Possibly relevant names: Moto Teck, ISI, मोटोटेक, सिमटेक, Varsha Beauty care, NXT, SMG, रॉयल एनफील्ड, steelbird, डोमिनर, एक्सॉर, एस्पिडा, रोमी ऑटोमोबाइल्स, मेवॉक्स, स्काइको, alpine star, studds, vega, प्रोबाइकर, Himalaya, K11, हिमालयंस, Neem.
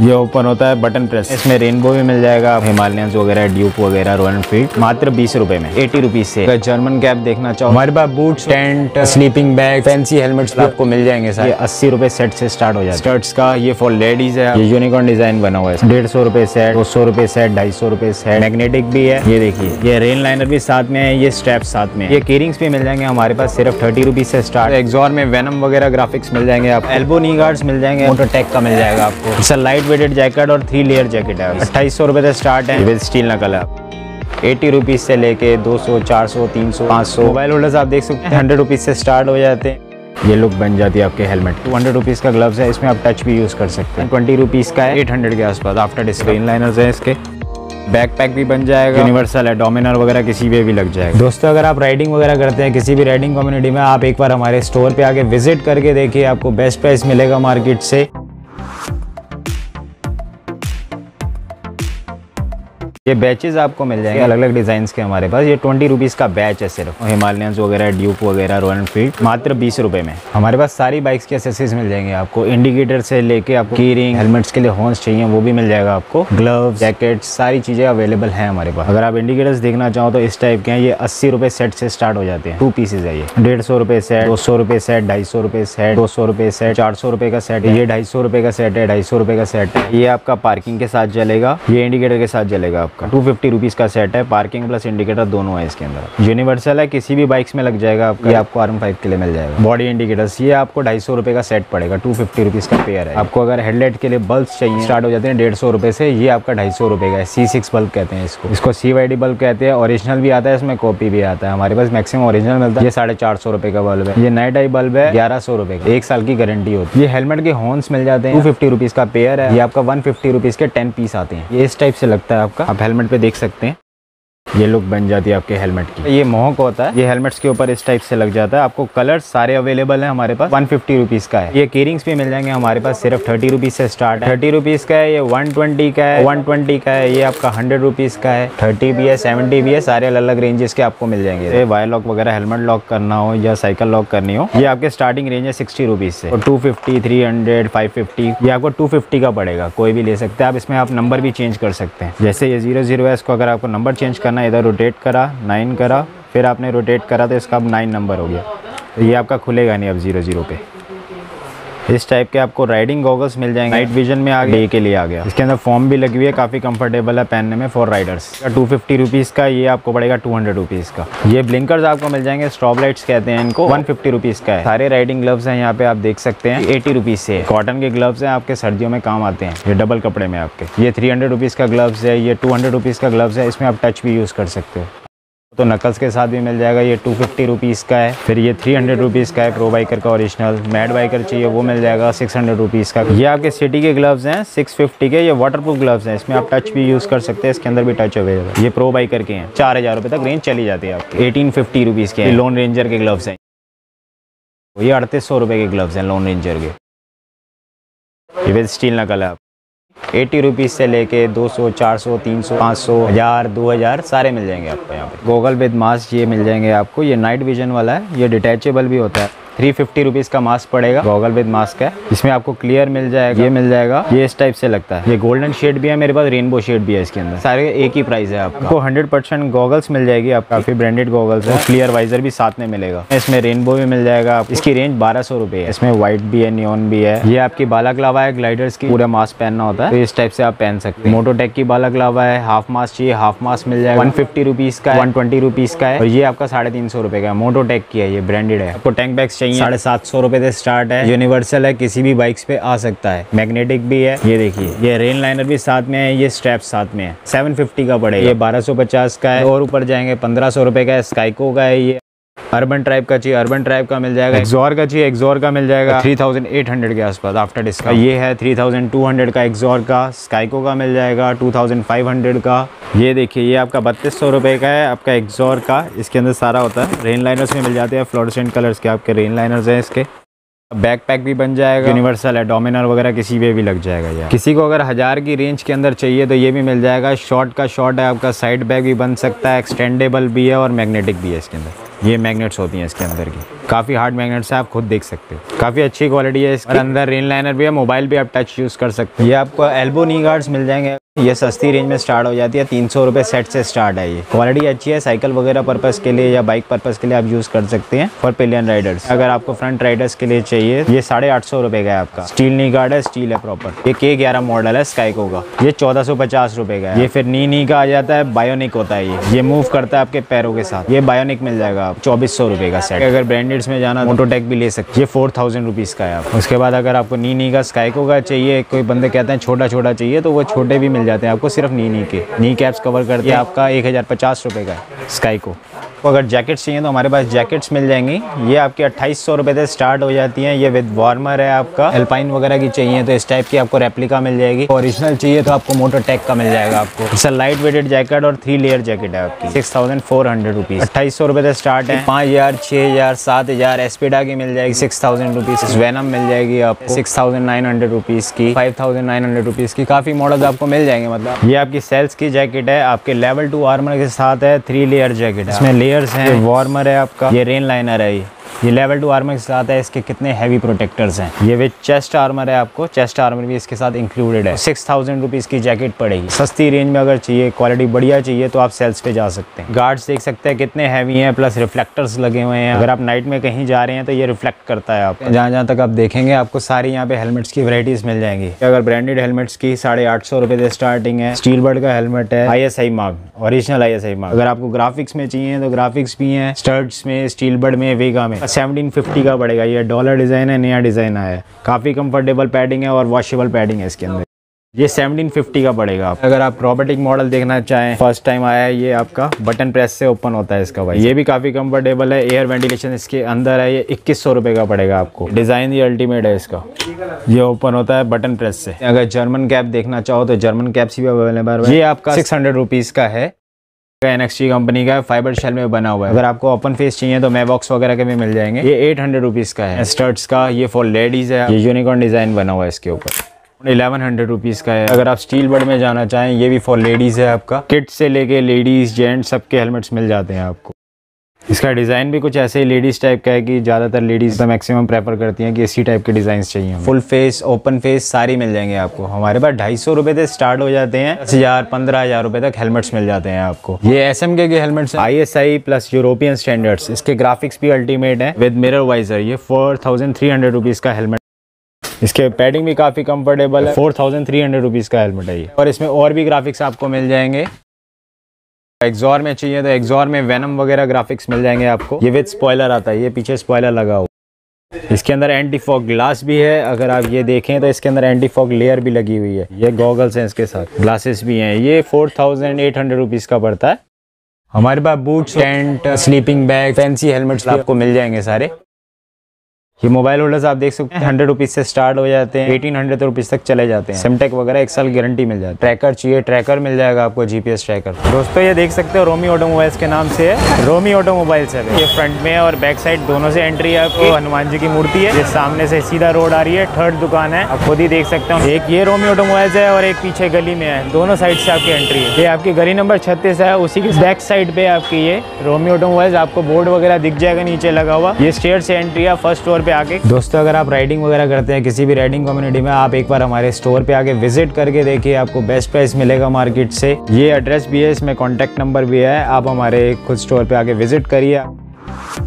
ये ओपन होता है बटन प्रेस। इसमें रेनबो भी मिल जाएगा, हिमालयंस वगैरह, ड्यूक वगैरह, रॉयल फील्ड, मात्र 20 रुपए में, 80 रुपीज से। अगर जर्मन कैप देखना चाहो, हमारे पास boots, tent, sleeping bag, fancy helmets आपको मिल जाएंगे सर। 80 रुपए सेट से स्टार्ट हो जाए। स्टर्ट्स का ये फॉर लेडीज है, ये यूनिकॉर्न डिजाइन बना हुआ है, 150 रुपए सेट, 200 रुपए सेट, 250 रुपए सेट। मैग्नेटिक भी है, ये देखिए, ये रेन लाइनर भी साथ में है, ये स्ट्रैप साथ में, ये केयरिंग्स भी मिल जाएंगे हमारे पास सिर्फ 30 रुपीज से स्टार्ट। एक्सॉर में वेनम वगैरह ग्राफिक्स मिल जाएंगे आपको, एल्बो नी गार्ड्स मिल जाएंगे, मोटो टेक का मिल जाएगा आपको। सर लाइट वेटेड जैकेट और 3 लेयर जैकेट है, 2800 रुपए से स्टार्ट है विद स्टील नकल है। 80 रुपीज से लेके 200, 400, 300, 500 मोबाइल होल्डर्स आप देख सकते हैं 100 रुपीज से स्टार्ट हो जाते हैं। ये लुक बन जाती है आपके हेलमेट। 200 रुपीज़ का ग्लव्स है, इसमें आप टच भी यूज़ कर सकते हैं। 20 रुपीज़ का है, 800 के आसपास आफ्टर डिस्प्ले। इन लाइनर्स हैं इसके, बैकपैक भी बन जाएगा, यूनिवर्सल है, डोमिनर वगैरह किसी पे भी लग जाएगा। दोस्तों अगर आप राइडिंग वगैरह करते हैं किसी भी राइडिंग कम्युनिटी में, आप एक बार हमारे स्टोर पर आके विजिट करके देखिए, आपको बेस्ट प्राइस मिलेगा मार्केट से। ये बैचेस आपको मिल जाएंगे अलग अलग डिजाइन्स के हमारे पास। ये 20 रुपीज़ का बैच है सिर्फ, हिमालयंस वगैरह, ड्यूक वगैरह, रॉयल एनफील्ड, मात्र 20 रुपए में। हमारे पास सारी बाइक्स के एक्सेसरीज मिल जाएंगे आपको, इंडिकेटर से लेके आपको कीयरिंग, हेलमेट्स के लिए हॉर्न्स चाहिए वो भी मिल जाएगा आपको, ग्लव्स, जैकेट, सारी चीज़ें अवेलेबल है हमारे पास। अगर आप इंडिकेटर्स देखना चाहो तो इस टाइप के हैं, ये 80 रुपए सेट से स्टार्ट हो जाते हैं, 2 पीसेज है ये, 150 रुपए सेट, 200 रुपए सेट, 250 रुपए सेट, 200 रुपए सेट, 400 रुपए का सेट, ये 250 रुपए का सेट है, 250 रुपए का सेट है। ये आपका पार्किंग के साथ जलेगा, ये इंडिकेटर के साथ जलेगा। 250 रुपीज़ का सेट है, पार्किंग प्लस इंडिकेटर दोनों है इसके अंदर। यूनिवर्सल है, किसी भी बाइक्स में लग जाएगा आपका, ये आपको RM5 के लिए मिल जाएगा। बॉडी इंडिकेटर्स ये आपको 250 रुपए का सेट पड़ेगा, 250 रुपीज़ का पेयर है। आपको अगर हेडलाइट के लिए बल्ब चाहिए स्टार्ट हो जाते हैं 150 रुपए से, ये आपका 250 रुपए का है। C6 बल्ब कहते हैं इसको, इसको CYD बल्ब कहते हैं। ओरिजिनल भी आता है, इसमें कॉपी भी आता है, हमारे पास मैक्सिमम ओरिजिनल मिलता है। ये 450 रुपए का बल्ब है, ये नाइट आई बल्ब है, 1100 रुपए का, 1 साल की गारंटी होती है। ये हेलमेट के हॉर्न्स मिल जाते हैं, 250 रुपीज़ का पेयर है, ये आपका 150 रुपीज़ के 10 पीस आते हैं। ये इस टाइप से लगता है आपका, आप हेलमेट पे देख सकते हैं, ये लुक बन जाती है आपके हेलमेट की। ये मोहक होता है, ये हेलमेट्स के ऊपर इस टाइप से लग जाता है। आपको कलर सारे अवेलेबल है हमारे पास, 150 रुपीज़ का है। ये केयरिंग्स भी मिल जाएंगे हमारे पास सिर्फ 30 रुपीज़ से स्टार्ट है, 30 रुपीज़ का है, ये 120 का है, 120 का है, ये आपका 100 रुपीज़ का है, 30 भी है, 70 भी है, सारे अलग अलग रेंजेस के आपको मिल जाएंगे। ये वायर लॉक वगैरह हेलमेट लॉक करना हो या साइकिल लॉक करनी हो, ये आपके स्टार्टिंग रेंज है 60 रुपीज़ से, 250, 300, 550, ये आपको 250 का पड़ेगा, कोई भी ले सकते हैं आप। इसमें आप नंबर भी चेंज कर सकते हैं, जैसे ये 00 है, इसको अगर आपको नंबर चेंज करना, इधर रोटेट करा 9 करा, फिर आपने रोटेट करा तो इसका अब 9 नंबर हो गया, तो ये आपका खुलेगा नहीं अब 00 पे। इस टाइप के आपको राइडिंग गॉगल्स मिल जाएंगे, नाइट विजन में आ गया, डे के लिए आ गया, इसके अंदर फॉर्म भी लगी हुई है, काफ़ी कंफर्टेबल है पहनने में फॉर राइडर्स। 250 रुपीज़ का, ये आपको पड़ेगा 200 रुपीज़ का। ये ब्लिंकर्स आपको मिल जाएंगे, स्ट्रॉब लाइट्स कहते हैं इनको, 150 रुपीज़ का है। सारे राइडिंग ग्लव्स हैं यहाँ पे, आप देख सकते हैं 80 रुपीज़ से। कॉटन के ग्लव्स हैं आपके, सर्दियों में काम आते हैं, ये डबल कपड़े में आपके। ये 300 रुपीज़ का ग्लव्स है, ये 200 रुपीज़ का ग्लव्स है, इसमें आप टच भी यूज़ कर सकते हो, तो नकल्स के साथ भी मिल जाएगा। ये 250 रुपीज़ का है, फिर ये 300 रुपीज़ का है, प्रोबाइकर का ओरिजिनल। मैड बाइकर चाहिए वो मिल जाएगा 600 रुपीज़ का। ये आपके सिटी के ग्लव्स हैं 650 के, ये वाटरप्रूफ ग्लव्स हैं, इसमें आप टच भी यूज़ कर सकते हैं, इसके अंदर भी टच अवेलेबल। ये प्रोबाइकर के हैं, 4000 रुपये तक रेंज चली जाती है आपकी। 1850 रुपीज़ के लॉन रेंजर के ग्लव्स हैं, ये 3800 रुपये के ग्लव्स हैं लॉन रेंजर के, विद स्टील नकल है। 80 रुपीज़ से लेके 200, 400, 300, 500, 1000, 2000 सारे मिल जाएंगे आपको यहाँ पे। गॉगल विद मास्क ये मिल जाएंगे आपको, ये नाइट विजन वाला है, ये डिटैचेबल भी होता है, 350 रुपीज़ का मास्क पड़ेगा, गॉगल विद मास्क है। इसमें आपको क्लियर मिल जाएगा, ये मिल जाएगा, ये इस टाइप से लगता है, ये गोल्डन शेड भी है मेरे पास, रेनबो शेड भी है इसके अंदर, सारे एक ही प्राइस है आपको। 100% गॉगल्स मिल जाएगी आपको, काफ़ी ब्रांडेड गॉगल्स है, क्लियर वाइजर भी साथ में मिलेगा, इसमें रेनबो भी मिल जाएगा आपको। इसकी रेंज 1200 रुपये है, इसमें व्हाइट भी है, नियॉन भी है। ये आपकी बालाक्लावा है, ग्लाइडर्स की, पूरा मास्क पहनना होता है तो इस टाइप से आप पहन सकते हैं। मोटोटेक की बालाक्लावा है, हाफ मास्क चाहिए हाफ मास्क मिल जाएगा, 150 रुपीज़ का, 120 रुपीज़ का है, और ये आपका 350 रुपये का। मोटोटेक की है, ये ब्रांडेड है, आपको टैंक बैग्स 750 रुपए से स्टार्ट है, यूनिवर्सल है, किसी भी बाइक्स पे आ सकता है, मैग्नेटिक भी है। ये देखिए, ये रेन लाइनर भी साथ में है, ये स्ट्रैप साथ में है, 750 का पड़ेगा, ये 1250 का है, और ऊपर जाएंगे 1500 रुपए का है। स्काइको का है, ये अर्बन ट्राइब का चाहिए अर्बन ट्राइब का मिल जाएगा, एक्सॉर का चाहिए एक्सॉर का मिल जाएगा 3800 के आसपास आफ्टर डिस्काउंट। ये है 3200 का एक्सॉर का, स्काइको का मिल जाएगा 2500 का। ये देखिए, ये आपका 3200 रुपये का है आपका एक्सॉर का, इसके अंदर सारा होता है। रेन लाइनर्स में मिल जाते हैं फ्लोरेसेंट कलर्स के, आपके रेन लाइनर्स हैं इसके, बैकपैक भी बन जाएगा, यूनिवर्सल है, डोमिनर वगैरह किसी पे भी लग जाएगा। यार किसी को अगर 1000 की रेंज के अंदर चाहिए तो ये भी मिल जाएगा, शॉर्ट का शॉर्ट है आपका, साइड बैग भी बन सकता है, एक्सटेंडेबल भी है और मैग्नेटिक भी है इसके अंदर। ये मैग्नेट्स होती हैं इसके अंदर की, काफ़ी हार्ड मैग्नेट्स है, आप खुद देख सकते हो, काफ़ी अच्छी क्वालिटी है इसके अंदर। रेन लाइनर भी है, मोबाइल भी आप टच यूज़ कर सकते हो। ये आपको एल्बो नी गार्ड्स मिल जाएंगे, ये सस्ती रेंज में स्टार्ट हो जाती है, 300 रुपये सेट से स्टार्ट है। ये क्वालिटी अच्छी है, साइकिल वगैरह पर्पज़ के लिए या बाइक पर्पज़ के लिए आप यूज़ कर सकते हैं। फॉर पिलियन राइडर्स, अगर आपको फ्रंट राइडर्स के लिए चाहिए, ये 850 रुपये का है आपका। स्टील नी गार्ड है, स्टील है प्रॉपर। ये K11 मॉडल है स्काइको का, ये 1450 रुपये का है। ये फिर नी का आ जाता है, बायोनिक होता है ये मूव करता है आपके पैरों के साथ, ये बायोनिक मिल जाएगा आप 2400 रुपये का सेट। अगर ब्रांडेड्स में जाना मोटो टेक भी ले सकते, ये 4000 रुपीज़ का है आप। उसके बाद अगर आपको नी का स्काइको का चाहिए, कोई बंदे कहते हैं छोटा छोटा चाहिए, तो वो छोटे भी जाते हैं आपको, सिर्फ नी के नी कैप्स कवर करते हैं। आपका 1050 रुपये का स्काइको। तो अगर जैकेट्स चाहिए तो हमारे पास जैकेट्स मिल जाएंगी, ये आपकी 2800 रुपये से स्टार्ट हो जाती हैं। ये विद वार्मर है आपका। एल्पाइन वगैरह की चाहिए तो इस टाइप की आपको रेप्लिका मिल जाएगी, ओरिजिनल चाहिए तो आपको मोटो टेक का मिल जाएगा आपको। It's a light weighted jacket और 3 लेयर जैकेट है आपकी, 6400 रुपीज़। 2800 रुपये से स्टार्ट है, 5000, 6000, 7000। एस्पिडा की मिल जाएगी 6000 रुपीज़, वैनम मिल जाएगी आपको 6900 रुपीज़ की, 5900 रुपीज़ की। काफ़ी मॉडल आपको मिल जाएंगे। मतलब ये आपकी सेल्स की जैकेट है, आपके लेवल 2 आर्मर के साथ है, 3 लेयर जैकेट है, इसमें लेयर्स हैं, वार्मर है आपका, ये रेन लाइनर है, ये लेवल 2 आर्मर के साथ है। इसके कितने हैवी प्रोटेक्टर्स हैं, ये विद चेस्ट आर्मर है आपको, चेस्ट आर्मर भी इसके साथ इंक्लूडेड है। 6000 रुपीज़ की जैकेट पड़ेगी। सस्ती रेंज में अगर चाहिए, क्वालिटी बढ़िया चाहिए तो आप सेल्स पे जा सकते हैं। गार्ड्स देख सकते हैं कितने हैवी हैं, प्लस रिफ्लेक्टर्स लगे हुए हैं, अगर आप नाइट में कहीं जा रहे हैं तो ये रिफ्लेक्ट करता है आप। जहाँ तक आप देखेंगे आपको सारी यहाँ पे हेलमेट्स की वैराइटीज़ मिल जाएंगी। अगर ब्रांडेड हेलमेट्स की 850 रुपये से स्टार्टिंग है। स्टील बर्ड का हेलमेट है, ISI mark, original ISI mark. अगर आपको ग्राफिक्स में चाहिए तो ग्राफिक्स भी हैं, स्टड्स में, स्टील बर्ड में, वेगा में। 1750 का पड़ेगा। ये डॉलर डिज़ाइन है, नया डिज़ाइन आया है, काफ़ी कंफर्टेबल पैडिंग है और वॉशेबल पैडिंग है इसके अंदर। ये 1750 का पड़ेगा आप। अगर आप रोबोटिक मॉडल देखना चाहें, फर्स्ट टाइम आया है ये आपका, बटन प्रेस से ओपन होता है इसका भाई। ये भी काफ़ी कंफर्टेबल है, एयर वेंटिलेशन इसके अंदर है। ये 2100 रुपये का पड़ेगा आपको। डिज़ाइन ये अल्टीमेट है इसका, ये ओपन होता है बटन प्रेस से। अगर जर्मन कैप देखना चाहो तो जर्मन कैप्स भी अवेलेबल है। ये आपका 600 रुपीज़ का है, NXT कंपनी का, फाइबर शेल में बना हुआ है। अगर आपको ओपन फेस चाहिए तो मेवॉक्स वगैरह के भी मिल जाएंगे। ये 800 रुपीज़ का है। स्टड्स का ये फॉर लेडीज़ है, ये यूनिकॉर्न डिज़ाइन बना हुआ है इसके ऊपर। 1100 रुपीज़ का है। अगर आप स्टील बर्ड में जाना चाहें, ये भी फॉर लेडीज़ है आपका। किड्स से लेके लेडीज़ जेंट सबके हेलमेट्स मिल जाते हैं आपको। इसका डिज़ाइन भी कुछ ऐसे ही लेडीज़ टाइप का है कि ज़्यादातर लेडीज़ तो मैक्सिमम प्रेफर करती हैं कि इसी टाइप के डिज़ाइंस चाहिए। फुल फेस, ओपन फेस सारी मिल जाएंगे आपको। हमारे पास 250 रुपये से स्टार्ट हो जाते हैं, 10,000, 15,000 रुपये तक हेलमेट्स मिल जाते हैं आपको। ये SMG के हेलमेट्स हैं, ISI प्लस यूरोपियन स्टैंडर्ड्स। इसके ग्राफिक्स भी अल्टीमेट है विद मिरर वाइजर। ये 4300 रुपीज़ का हेलमेट, इसके पैडिंग भी काफ़ी कम्फर्टेबल है। 4300 रुपीज़ का हेलमेट है ये, और इसमें और भी ग्राफिक्स आपको मिल जाएंगे। एक्सॉर में चाहिए तो एक्सॉर में वेनम वगैरह ग्राफिक्स मिल जाएंगे आपको। ये विद स्पॉयलर आता है, ये पीछे स्पॉयलर लगा हुआ। इसके अंदर एंटी फॉग ग्लास भी है। अगर आप ये देखें तो इसके अंदर एंटी फॉग लेयर भी लगी हुई है। ये गॉगल्स हैं, इसके साथ ग्लासेस भी हैं। ये 4800 रुपीज़ का पड़ता है। हमारे पास boots, tent, sleeping bag, fancy helmets आपको मिल जाएंगे सारे। ये मोबाइल होल्डर्स आप देख सकते हैं, 100 रुपीज़ से स्टार्ट हो जाते हैं, 1800 रुपीज़ तक चले जाते हैं। सिमटेक वगैरह 1 साल गारंटी मिल जाती है। ट्रैकर चाहिए, ट्रैकर मिल जाएगा आपको, GPS ट्रैकर। दोस्तों ये देख सकते हो, रोमी ऑटोमोबाइल्स के नाम से है, रोमी ऑटोमोबाइल्स है। ये फ्रंट में और बैक साइड दोनों से एंट्री है आपको। हनुमान जी की मूर्ति है, ये सामने से सीधा रोड आ रही है, 3rd दुकान है, आप खुद ही देख सकते हो। एक ये रोमी ऑटोमोबाइल्स है और एक पीछे गली में है, दोनों साइड से आपकी एंट्री है। ये आपकी गली नंबर 36 है, उसी की बैक साइड पे आपकी ये रोमी ऑटोमोबाइल्स। आपको बोर्ड वगैरह दिख जाएगा नीचे लगा हुआ। ये स्टेयर से एंट्री है, 1st फ्लोर पे आके। दोस्तों अगर आप राइडिंग वगैरह करते हैं किसी भी राइडिंग कम्युनिटी में, आप एक बार हमारे स्टोर पे आके विजिट करके देखिए, आपको बेस्ट प्राइस मिलेगा मार्केट से। ये एड्रेस भी है, इसमें कॉन्टैक्ट नंबर भी है, आप हमारे खुद स्टोर पे आके विजिट करिए।